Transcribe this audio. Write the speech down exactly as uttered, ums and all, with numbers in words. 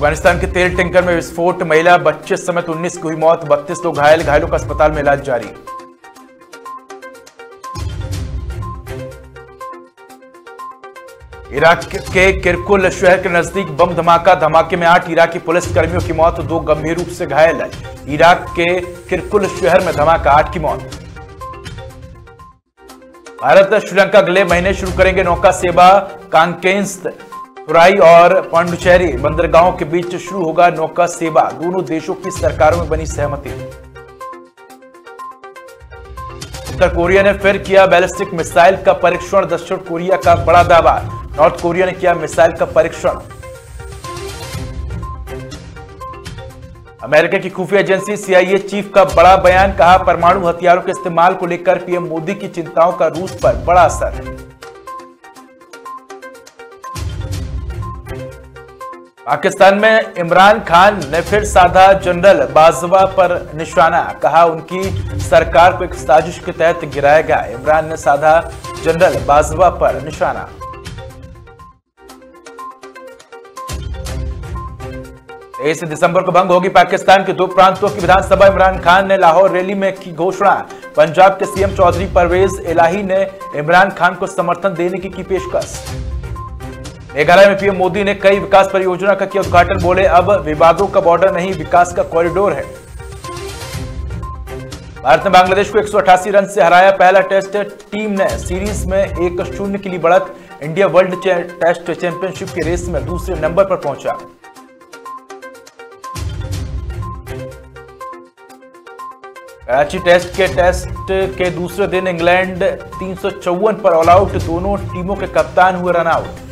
अफगानिस्तान के तेल टैंकर में विस्फोट, महिला बच्चे समेत उन्नीस की हुई मौत, बत्तीस लोग घायल, घायलों का अस्पताल में इलाज जारी। इराक के किरकुल शहर के नजदीक बम धमाका, धमाके में आठ इराकी पुलिस कर्मियों की मौत, दो गंभीर रूप से घायल। इराक के किरकुल शहर में धमाका, आठ की मौत। भारत श्रीलंका अगले महीने शुरू करेंगे नौका सेवा। कांकेस्त, तुराई और पुडुचेरी बंदरगाहों के बीच शुरू होगा नौका सेवा। दोनों देशों की सरकारों में बनी सहमति। उत्तर कोरिया ने फिर किया बैलिस्टिक मिसाइल का परीक्षण, दक्षिण कोरिया का बड़ा दावा। नॉर्थ कोरिया ने किया मिसाइल का परीक्षण। अमेरिका की खुफिया agency C I a chief का बड़ा बयान, कहा परमाणु हथियारों के इस्तेमाल को लेकर पी एम मोदी की चिंताओं का रूस पर बड़ा असर है। पाकिस्तान में इमरान खान ने फिर साधा जनरल बाज़वा पर निशाना, कहा उनकी सरकार को एक साजिश के तहत गिराया गया। इमरान ने साधा जनरल बाज़वा पर निशाना। तेईस दिसंबर को भंग होगी पाकिस्तान के दो प्रांतों की विधानसभा, इमरान खान ने लाहौर रैली में की घोषणा। पंजाब के सी एम चौधरी परवेज इलाही ने इमरान खान को समर्थन देने की की पेशकश। मेघालय में पी एम मोदी ने कई विकास परियोजना का किया उद्घाटन, बोले अब विवादों का बॉर्डर नहीं, विकास का कॉरिडोर है। भारत ने बांग्लादेश को एक सौ अठासी रन से हराया पहला टेस्ट, टीम ने सीरीज में एक शून्य के लिए बढ़त। इंडिया वर्ल्ड टेस्ट चैंपियनशिप की रेस में दूसरे नंबर पर पहुंचा। कराची टेस्ट के टेस्ट के दूसरे दिन इंग्लैंड तीन सौ चौवन पर ऑल आउट, दोनों टीमों के कप्तान हुए रन आउट।